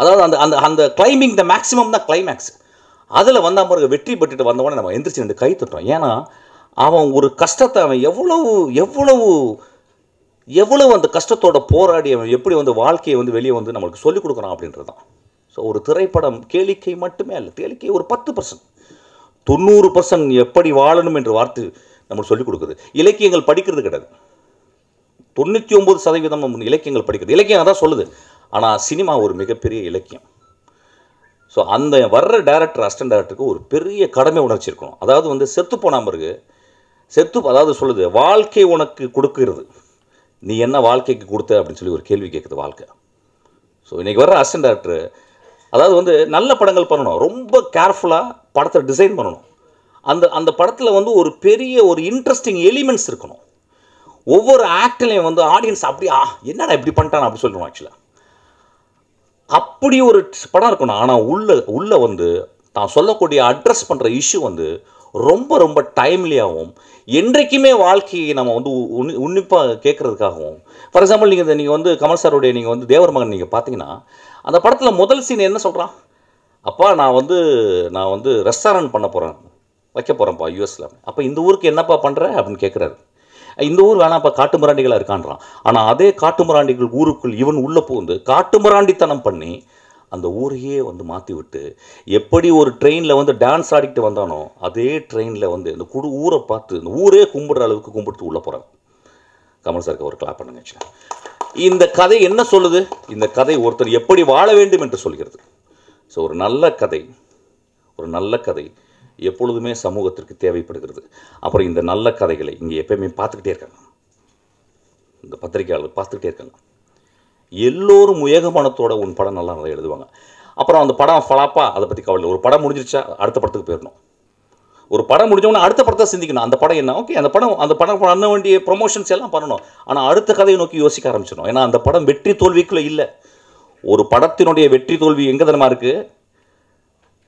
அதாவது அந்த அந்த அந்த கிளைம்பிங் த மேக்ஸிமம் தான் கிளைமேக்ஸ். அதில் வந்த பிறகு வெற்றி பெற்றுட்டு வந்தவொடனே நம்ம எந்திரிச்சு ரெண்டு கை தட்டுறோம். ஏன்னா அவன் ஒரு கஷ்டத்தை அவன் எவ்வளவு எவ்வளவு எவ்வளவு அந்த கஷ்டத்தோட போராடி அவன் எப்படி வந்து வாழ்க்கையை வந்து வெளியே வந்து நம்மளுக்கு சொல்லிக் கொடுக்குறான் அப்படின்றது தான். ஸோ ஒரு திரைப்படம் கேளிக்கை மட்டுமே அல்ல, கேளிக்கை ஒரு பத்து பர்சன்ட் தொண்ணூறு பர்சன்ட் எப்படி வாழணும் என்று வார்த்தை நம்மளுக்கு சொல்லிக் கொடுக்குது. இலக்கியங்கள் படிக்கிறது கிடையாது, தொண்ணூற்றி ஒம்பது சதவீதம் இலக்கியங்கள் படிக்கிறது இலக்கியம் தான் சொல்லுது. ஆனால் சினிமா ஒரு மிகப்பெரிய இலக்கியம். ஸோ அந்த வர்ற டேரக்டர் அசிஸ்டன்ட் டேரக்டருக்கு ஒரு பெரிய கடமை உணர்ச்சி இருக்கணும். அதாவது வந்து செத்து போனால் பிறகு செத்து அதாவது சொல்லுது வாழ்க்கை உனக்கு கொடுக்குறது, நீ என்ன வாழ்க்கைக்கு கொடுத்த அப்படின்னு சொல்லி ஒரு கேள்வி கேட்குது வாழ்க்கை. ஸோ இன்றைக்கி வர்ற அசிஸ்டன்ட் டேரக்டர் அதாவது வந்து நல்ல படங்கள் பண்ணணும், ரொம்ப கேர்ஃபுல்லாக படத்தை டிசைன் பண்ணணும். அந்த அந்த படத்தில் வந்து ஒரு பெரிய ஒரு இன்ட்ரெஸ்டிங் எலிமெண்ட்ஸ் இருக்கணும். ஒவ்வொரு ஆக்டிலையும் வந்து ஆடியன்ஸ் அப்படியா என்னடா இப்படி பண்ணிட்டான் அப்படி சொல்லணும் ஆக்சுவலாக. அப்படி ஒரு படம் இருக்கணும். ஆனால் உள்ள உள்ளே வந்து தான் சொல்லக்கூடிய அட்ரஸ் பண்ணுற இஷ்யூ வந்து ரொம்ப ரொம்ப டைம்லியாகவும் என்றைக்குமே வாழ்க்கையை நம்ம வந்து உன் உன்னிப்பாக கேட்குறதுக்காகவும். ஃபார் எக்ஸாம்பிள் நீங்கள் இந்த நீங்கள் வந்து கமல் சாருடைய நீங்கள் வந்து தேவர் மகன் நீங்கள் பார்த்தீங்கன்னா அந்த படத்தில் முதல் சீன் என்ன சொல்கிறான், அப்பா நான் வந்து நான் வந்து ரெஸ்டாரண்ட் பண்ண போகிறேன் வைக்க போகிறேன்ப்பா யூஎஸில். அப்போ இந்த ஊருக்கு என்னப்பா பண்ணுற அப்படின்னு கேட்குறாரு. இந்த ஊர் வேணாம்ப்பா காட்டு மிராண்டிகளாக இருக்கான்றான். ஆனால் அதே காட்டு மிராண்டிகள் ஊருக்குள் இவன் உள்ளே போந்து காட்டு மிராண்டித்தனம் பண்ணி அந்த ஊரையே வந்து மாற்றி விட்டு, எப்படி ஒரு ட்ரெயினில் வந்து டான்ஸ் ஆடிக்கிட்டு வந்தானோ அதே ட்ரெயினில் வந்து இந்த குடு ஊரை பார்த்து இந்த ஊரே கும்பிட்ற அளவுக்கு கும்பிட்டு உள்ளே போகிறாங்க. கமல் சாருக்கு ஒரு கிளாப் பண்ணுங்க ஆக்சுவலாக. இந்த கதை என்ன சொல்லுது, இந்த கதை ஒருத்தர் எப்படி வாழ வேண்டும் என்று சொல்கிறது. ஸோ ஒரு நல்ல கதை, ஒரு நல்ல கதை எப்பொழுதுமே சமூகத்திற்கு தேவைப்படுகிறது. அப்புறம் இந்த நல்ல கதைகளை இங்கே எப்பயுமே பார்த்துக்கிட்டே இருக்காங்க. இந்த பத்திரிகையாளர் பார்த்துக்கிட்டே இருக்காங்க. எல்லோரும் முயகமானத்தோட உன் படம் நல்லா நல்லா எழுதுவாங்க. அப்புறம் அந்த படம் ஃபலாப்பா அதை பற்றி கவலை. ஒரு படம் முடிஞ்சிருச்சா அடுத்த படத்துக்கு போயிடணும். ஒரு படம் முடிஞ்சோன்னா அடுத்த படத்தை சிந்திக்கணும். அந்த படம் என்ன ஓகே அந்த படம் அந்த படம் பண்ண வேண்டிய ப்ரொமோஷன்ஸ் எல்லாம் பண்ணணும். ஆனால் அடுத்த கதையை நோக்கி யோசிக்க ஆரம்பிச்சிடணும். ஏன்னா அந்த படம் வெற்றி தோல்விக்குள்ளே இல்லை. ஒரு படத்தினுடைய வெற்றி தோல்வி எங்கே தனமாக இருக்குது,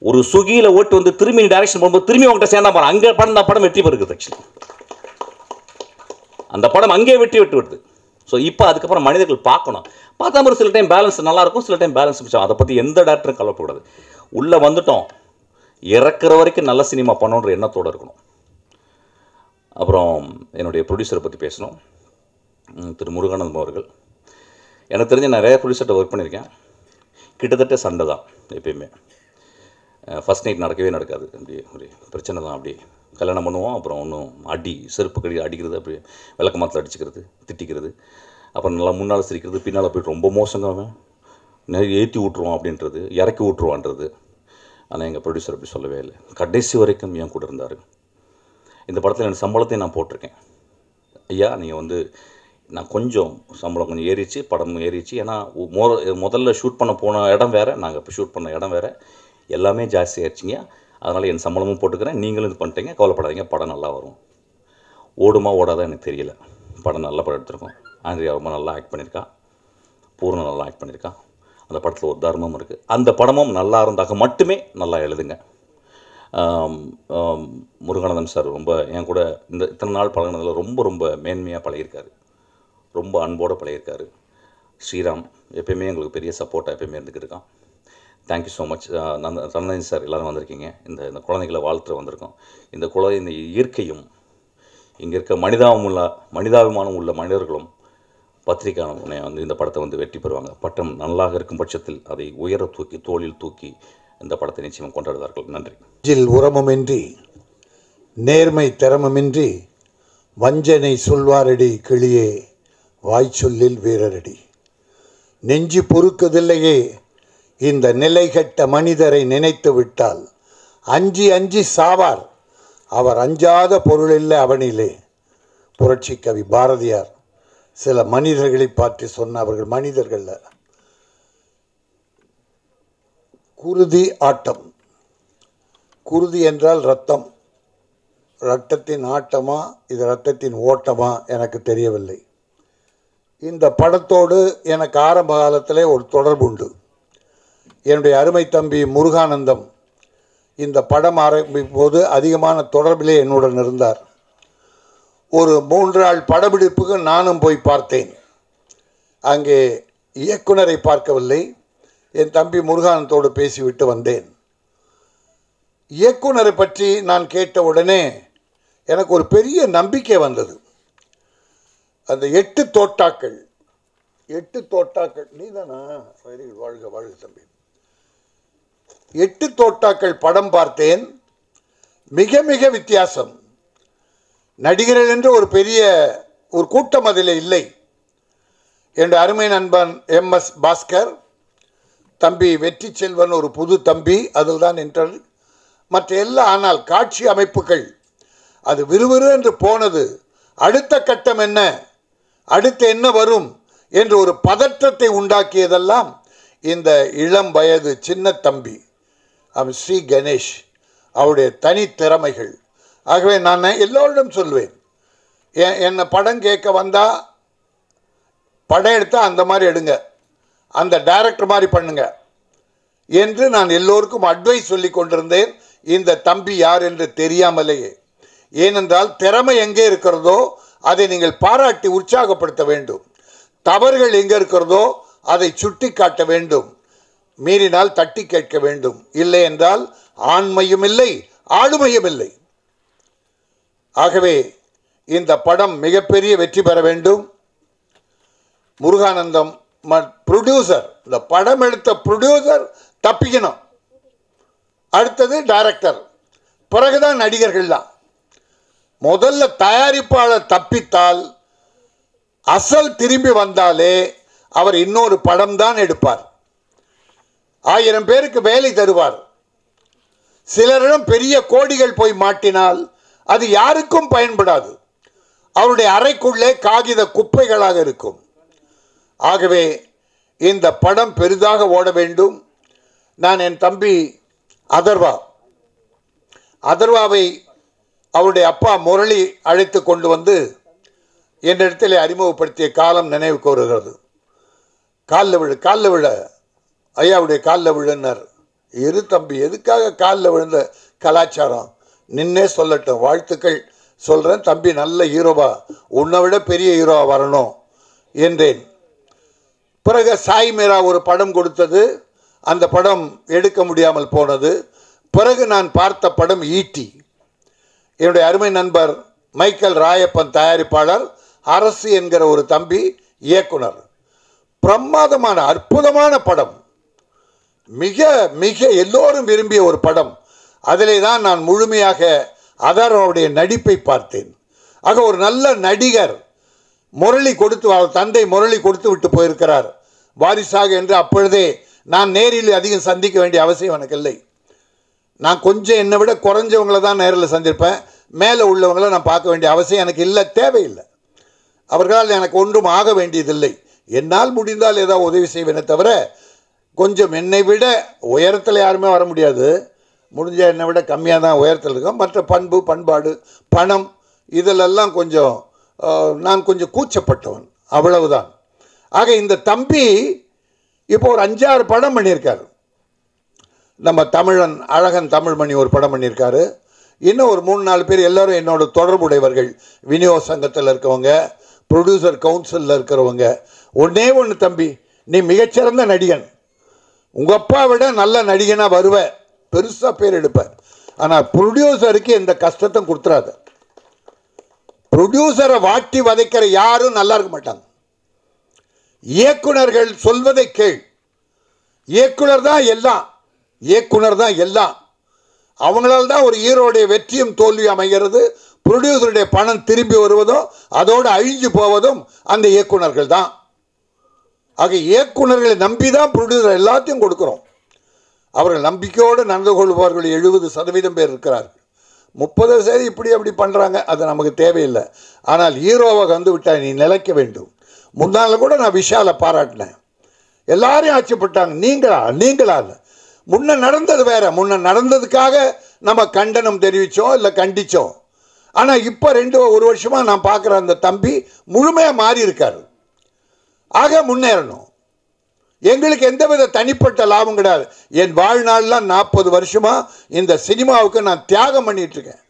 ஒரு சுகியில் ஓட்டு வந்து திரும்பி டைரக்ஷன் பண்ணும்போது திரும்பி அவங்ககிட்ட சேர்ந்தா பாரு அங்கே படம் தான் படம் வெற்றி பெறுகிறது. ஆக்சுவலி அந்த படம் அங்கேயே வெற்றி வெற்றி வருது. ஸோ இப்போ அதுக்கப்புறம் மனிதர்கள் பார்க்கணும். பார்த்தா மாதிரி சில டைம் பேலன்ஸ் நல்லாயிருக்கும், சில டைம் பேலன்ஸ் மிச்சம். அதை பற்றி எந்த டேரக்டரும் கவலைப்படக்கூடாது. உள்ளே வந்துட்டோம் இறக்குற வரைக்கும் நல்ல சினிமா பண்ணணுன்ற எண்ணத்தோடு இருக்கணும். அப்புறம் என்னுடைய ப்ரொடியூசரை பற்றி பேசணும், திரு முருகானந்தம் அவர்கள். எனக்கு தெரிஞ்சு நான் நிறையா ப்ரொடியூசர்கிட்ட ஒர்க் பண்ணியிருக்கேன். கிட்டத்தட்ட சண்டை தான் எப்பயுமே. ஃபஸ்ட் நைட் நடக்கவே நடக்காது. அப்படியே ஒரு பிரச்சனை தான். அப்படியே கல்யாணம் பண்ணுவோம். அப்புறம் ஒன்றும் அடி செருப்பு கடி அடிக்கிறது, அப்படியே விளக்க மாத்தில் அடிச்சுக்கிறது, திட்டிக்கிறது, அப்புறம் நல்லா முன்னால் சிரிக்கிறது, பின்னால் போய்ட்டு ரொம்ப மோசங்காக நிறைய ஏற்றி விட்ருவோம் அப்படின்றது, இறக்கி விட்ருவான்றது. ஆனால் எங்கள் ப்ரொடியூசர் அப்படி சொல்லவே இல்லை. கடைசி வரைக்கும் என் கூட இருந்தார். இந்த படத்தில் எனக்கு சம்பளத்தையும் நான் போட்டிருக்கேன். ஐயா நீங்கள் வந்து நான் கொஞ்சம் சம்பளம் கொஞ்சம் ஏறிச்சு, படமும் ஏறிச்சு. ஏன்னா மொ முதல்ல ஷூட் பண்ண போன இடம் வேறு, நாங்கள் இப்போ ஷூட் பண்ண இடம் வேறு, எல்லாமே ஜாஸ்தி ஆயிடுச்சிங்க. அதனால் என் சம்பளமும் போட்டுக்கிறேன், நீங்களும் இது பண்ணிட்டீங்க, கவலைப்படாதீங்க, படம் நல்லா வரும். ஓடுமா ஓடாதான் எனக்கு தெரியல. படம் நல்ல படம் எடுத்திருக்கோம். ஆண்ட்ரியா ரொம்ப நல்லா ஆக்ட் பண்ணியிருக்கா, பூர்ண நல்லா ஆக்ட் பண்ணியிருக்கா. அந்த படத்தில் ஒரு தர்மம் இருக்குது. அந்த படமும் நல்லா இருந்தாக மட்டுமே நல்லா எழுதுங்க. முருகானந்தம் சார் ரொம்ப என் கூட இந்த இத்தனை நாள் பழகினதில் ரொம்ப ரொம்ப மேன்மையாக பழகியிருக்காரு, ரொம்ப அன்போடு பழகியிருக்காரு. ஸ்ரீராம் எப்பயுமே எங்களுக்கு பெரிய சப்போர்ட்டாக எப்பயுமே இருந்துக்கிட்டு இருக்கான். Thank you so much. நான் தனஞ்சய் சார் எல்லோரும் வந்திருக்கீங்க. இந்த இந்த குழந்தைகளை வாழ்த்து வந்திருக்கோம். இந்த குழந்தை இந்த இயற்கையும் இங்கே இருக்க மனிதாவும் உள்ள மனிதாபிமானம் உள்ள மனிதர்களும் பத்திரிகையாளனை வந்து இந்த படத்தை வந்து வெற்றி பெறுவாங்க. பட்டம் நல்லாக இருக்கும் பட்சத்தில் அதை உயர தூக்கி தோளில் தூக்கி இந்த படத்தை நிச்சயம் கொண்டாடுவார்கள். நன்றி. இதில் உரமமின்றி நேர்மை திறமமின்றி வஞ்சனை சொல்வாரடி கிளியே வாய்ச்சொல்லில் வீரரடி. நெஞ்சு பொறுக்கதில்லையே இந்த நிலைகட்ட மனிதரை நினைத்து விட்டால் அஞ்சி அஞ்சி சாவார் அவர் அஞ்சாத பொருளில்லை அவனிலே. புரட்சி கவி பாரதியார் சில மனிதர்களை பற்றி சொன்ன அவர்கள் மனிதர்கள். குருதி ஆட்டம், குருதி என்றால் ரத்தம், இரத்தத்தின் ஆட்டமா இது இரத்தத்தின் ஓட்டமா எனக்கு தெரியவில்லை. இந்த படத்தோடு எனக்கு ஆரம்ப காலத்திலே ஒரு தொடர்பு உண்டு. என்னுடைய அருமை தம்பி முருகானந்தம் இந்த படம் ஆரம்பிக்கும் போது அதிகமான தொடர்பிலே என்னுடன் இருந்தார். ஒரு மூன்று நாள் படப்பிடிப்புக்கு நானும் போய் பார்த்தேன். அங்கே இயக்குனரை பார்க்கவில்லை, என் தம்பி முருகானந்தோடு பேசிவிட்டு வந்தேன். இயக்குனரை பற்றி நான் கேட்டவுடனே எனக்கு ஒரு பெரிய நம்பிக்கை வந்தது. அந்த எட்டு தோட்டாக்கள், எட்டு தோட்டாக்கள் நீ தானா? வாழ்க வாழ்க தம்பி. எட்டு தோட்டாக்கள் படம் பார்த்தேன். மிக மிக வித்தியாசம். நடிகர்கள் என்று ஒரு பெரிய ஒரு கூட்டம் அதில் இல்லை. என்னுடைய அருமை நண்பன் எம் எஸ் பாஸ்கர், தம்பி வெற்றி செல்வன் ஒரு புது தம்பி அதில் தான் நின்றார். மற்ற எல்லாம் ஆனால் காட்சி அமைப்புகள் அது விறுவிறு என்று போனது. அடுத்த கட்டம் என்ன, அடுத்து என்ன வரும் என்று ஒரு பதற்றத்தை உண்டாக்கியதெல்லாம் இந்த இளம் வயது சின்ன தம்பி ஸ்ரீ கணேஷ் அவருடைய தனித்திறமைகள். ஆகவே நான் எல்லோரிடம் சொல்வேன், என்னை படம் கேட்க வந்தால் படம் எடுத்தால் அந்த மாதிரி எடுங்க, அந்த டைரக்டர் மாதிரி பண்ணுங்க என்று நான் எல்லோருக்கும் அட்வைஸ் சொல்லி கொண்டிருந்தேன். இந்த தம்பி யார் என்று தெரியாமலேயே. ஏனென்றால் திறமை எங்கே இருக்கிறதோ அதை நீங்கள் பாராட்டி உற்சாகப்படுத்த வேண்டும். தவறுகள் எங்கே இருக்கிறதோ அதை சுட்டி காட்ட வேண்டும். மீறினால் தட்டி கேட்க வேண்டும். இல்லை என்றால் ஆண்மையும் இல்லை ஆளுமையும் இல்லை. ஆகவே இந்த படம் மிகப்பெரிய வெற்றி பெற வேண்டும். முருகானந்தம் ப்ரொடியூசர், இந்த படம் எடுத்த ப்ரொடியூசர் தப்பிக்கணும். அடுத்தது டைரக்டர், பிறகுதான் நடிகர்கள் தான். முதல்ல தயாரிப்பாளர் தப்பித்தால் அசல் திரும்பி வந்தாலே அவர் இன்னொரு படம் தான் எடுப்பார். ஆயிரம் பேருக்கு வேலை தருவார். சிலரிடம் பெரிய கோடிகள் போய் மாட்டினால் அது யாருக்கும் பயன்படாது. அவருடைய அறைக்குள்ளே காகித குப்பைகளாக இருக்கும். ஆகவே இந்த படம் பெரிதாக ஓட வேண்டும். நான் என் தம்பி அதர்வா அதர்வாவை அவருடைய அப்பா முரளி அழைத்து கொண்டு வந்து என்னிடத்தில் அறிமுகப்படுத்திய காலம் நினைவு கூறுகிறது. காலில் விழு காலில் விழ ஐயாவுடைய காலில் விழுன்னார். இரு தம்பி, எதுக்காக காலில் விழுந்த கலாச்சாரம்? நின்னே சொல்லட்டும், வாழ்த்துக்கள் சொல்கிறேன் தம்பி, நல்ல ஹீரோவா, உன்னை விட பெரிய ஹீரோவா வரணும் என்றேன். பிறகு சாய் மீரா ஒரு படம் கொடுத்தது, அந்த படம் எடுக்க முடியாமல் போனது. பிறகு நான் பார்த்த படம் ஈட்டி. என்னுடைய அருமை நண்பர் மைக்கேல் ராயப்பன் தயாரிப்பாளர், அரசு என்கிற ஒரு தம்பி இயக்குனர். பிரமாதமான அற்புதமான படம், மிக மிக எல்லோரும் விரும்பிய ஒரு படம். அதிலே தான் நான் முழுமையாக அதர்வாவுடைய நடிப்பை பார்த்தேன். ஆக ஒரு நல்ல நடிகர். முரளி கொடுத்து, அவர் தந்தை முரளி கொடுத்து விட்டு போயிருக்கிறார் வாரிசாக என்று அப்பொழுதே நான் நேரில் அதிகம் சந்திக்க வேண்டிய அவசியம் எனக்கு இல்லை. நான் கொஞ்சம் என்னை விட குறைஞ்சவங்கள தான் நேரில் சந்திப்பேன், மேலே உள்ளவங்கள நான் பார்க்க வேண்டிய அவசியம் எனக்கு இல்லை, தேவையில்லை. அவர்களால் எனக்கு ஒன்றும் ஆக வேண்டியதில்லை. என்னால் முடிந்தால் ஏதோ உதவி செய்வேனே தவிர கொஞ்சம் என்னை விட உயரத்தில் யாருமே வர முடியாது, முடிஞ்சால் என்னை விட கம்மியாக தான் உயரத்தில் இருக்கும். மற்ற பண்பு பண்பாடு பணம் இதிலெல்லாம் கொஞ்சம் நான் கொஞ்சம் கூச்சப்பட்டவன், அவ்வளவுதான். ஆக இந்த தம்பி இப்போ ஒரு அஞ்சாறு படம் பண்ணியிருக்காரு. நம்ம தமிழன் அழகன் தமிழ்மணி ஒரு படம் பண்ணியிருக்காரு. இன்னும் ஒரு மூணு நாலு பேர் எல்லோரும் என்னோட தொடர்புடையவர்கள், விநியோக சங்கத்தில் இருக்கவங்க, ப்ரொடியூசர் கவுன்சிலில் இருக்கிறவங்க. ஒன்றே ஒன்று தம்பி, நீ மிகச்சிறந்த நடிகன், உங்கள் அப்பா விட நல்ல நடிகனாக வருவ, பெருசாக பேர் எடுப்பேன். ஆனால் ப்ரொடியூசருக்கு எந்த கஷ்டத்தையும் கொடுத்துடாத. ப்ரொடியூசரை வாட்டி வதைக்கிற யாரும் நல்லா இருக்க மாட்டாங்க. இயக்குனர்கள் சொல்வதை கேள். இயக்குனர் தான் எல்லாம், இயக்குனர் தான் எல்லாம். அவங்களால் தான் ஒரு ஹீரோடைய வெற்றியும் தோல்வியும் அமைகிறது. ப்ரொடியூசருடைய பணம் திரும்பி வருவதும் அதோடு அழிஞ்சு போவதும் அந்த இயக்குனர்கள் தான். ஆக இயக்குனர்களை நம்பி தான் ப்ரொடியூசர் எல்லாத்தையும் கொடுக்குறோம். அவர்கள் நம்பிக்கையோடு நடந்து கொள்பவர்கள் எழுபது சதவீதம் பேர் இருக்கிறார்கள். முப்பது சரி இப்படி அப்படி பண்ணுறாங்க, அது நமக்கு தேவையில்லை. ஆனால் ஹீரோவாக வந்து விட்டால் நீ நிலைக்க வேண்டும். முன்னால் கூட நான் விஷாலை பாராட்டினேன், எல்லாரையும் ஆச்சப்பட்டாங்க. நீங்களா நீங்களா இல்லை, முன்ன நடந்தது வேற, முன்ன நடந்ததுக்காக நம்ம கண்டனம் தெரிவித்தோம் இல்லை கண்டித்தோம். ஆனால் இப்போ ரெண்டு ஒரு வருஷமாக நான் பார்க்குற அந்த தம்பி முழுமையாக மாறி இருக்காரு. ஆக முன்னேறணும். எங்களுக்கு எந்தவித தனிப்பட்ட லாபம் கிடையாது. என் வாழ்நாளெலாம் நாற்பது வருஷமாக இந்த சினிமாவுக்கு நான் தியாகம் பண்ணிகிட்ருக்கேன்.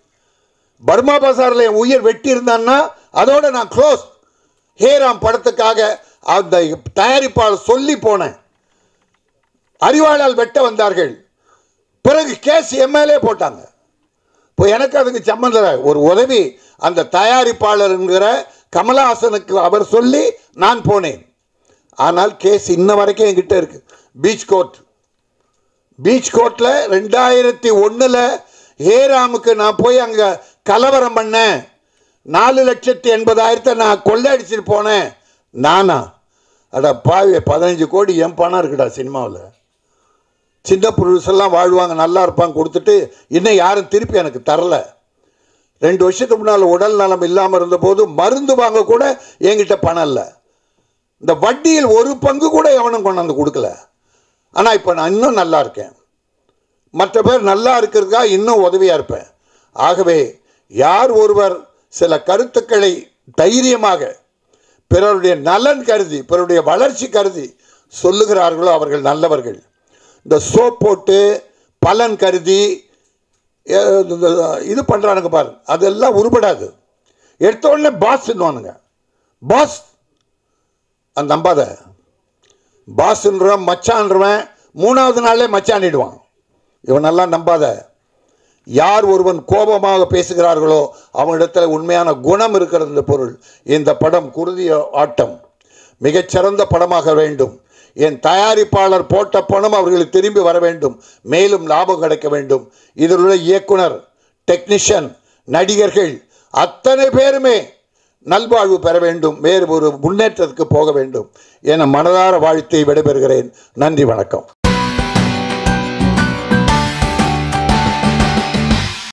பர்மா பசாரில் என் உயிர் வெட்டி இருந்தான்னா அதோடு நான் க்ளோஸ். ஹேராம் படத்துக்காக அந்த தயாரிப்பாளர் சொல்லி போனேன், அறிவாளால் வெட்ட வந்தார்கள். பிறகு கேஸ் எம்எல்ஏ போட்டாங்க. இப்போ எனக்கு அதுக்கு சம்மந்தம் ஒரு உதவி, அந்த தயாரிப்பாளர் என்கிற கமலஹாசனுக்கு அவர் சொல்லி நான் போனேன். ஆனால் கேஸ் இன்ன வரைக்கும் என்கிட்ட இருக்கு. பீச் கோர்ட் பீச் கோர்ட்டில் ரெண்டாயிரத்தி ஒன்றில் ஹேராமுக்கு நான் போய் அங்கே கலவரம் பண்ணேன், நாலு லட்சத்தி எண்பதாயிரத்தை நான் கொள்ளையடிச்சிட்டு போனேன். நானா? அட பாவி, பதினஞ்சு கோடி என் பணம் இருக்குடா சினிமாவில். சின்ன ப்ரொடியூசர்லாம் வாழ்வாங்க, நல்லா இருப்பாங்க, கொடுத்துட்டு இன்னும் யாரும் திருப்பி எனக்கு தரலை. ரெண்டு வருஷத்துக்கு முன்னால் உடல் நலம் இல்லாமல் இருந்தபோது மருந்து வாங்க கூட என்கிட்ட பணம் இல்லை. இந்த வட்டியில் ஒரு பங்கு கூட எவனும் கொண்டாந்து கொடுக்கல. ஆனால் இப்போ நான் இன்னும் நல்லா இருக்கேன், மற்ற பேர் நல்லா இருக்கிறதுக்காக இன்னும் உதவியாக இருப்பேன். ஆகவே யார் ஒருவர் சில கருத்துக்களை தைரியமாக பிறருடைய நலன் கருதி பிறருடைய வளர்ச்சி கருதி சொல்லுகிறார்களோ அவர்கள் நல்லவர்கள். இந்த சோப் போட்டு பலன் கருதி இது பண்ணுறானுங்க பாரு, அதெல்லாம் உருப்படாது. எடுத்த உடனே பாஸ்ன்னுவானுங்க, பாஸ் அந்த நம்பாத பாஸ்ன்றவன் மச்சான்றவன் மூணாவது நாளே மச்சானிடுவான். இவனெல்லாம் நம்பாத. யார் ஒருவன் கோபமாக பேசுகிறார்களோ அவனிடத்தில் உண்மையான குணம் இருக்கிறது என்று பொருள். இந்த படம் குருதிய ஆட்டம், மிகச்சிறந்த படமாக வேண்டும். என் தயாரிப்பாளர் போட்ட பணம் அவர்களுக்கு திரும்பி வர வேண்டும், மேலும் லாபம் கிடைக்க வேண்டும். இதில் உள்ள இயக்குனர், டெக்னீஷியன், நடிகர்கள் அத்தனை பேருமே நல்வாழ்வு பெற வேண்டும், வேறு ஒரு முன்னேற்றத்துக்கு போக வேண்டும் என மனதார வாழ்த்தை விடைபெறுகிறேன். நன்றி, வணக்கம்.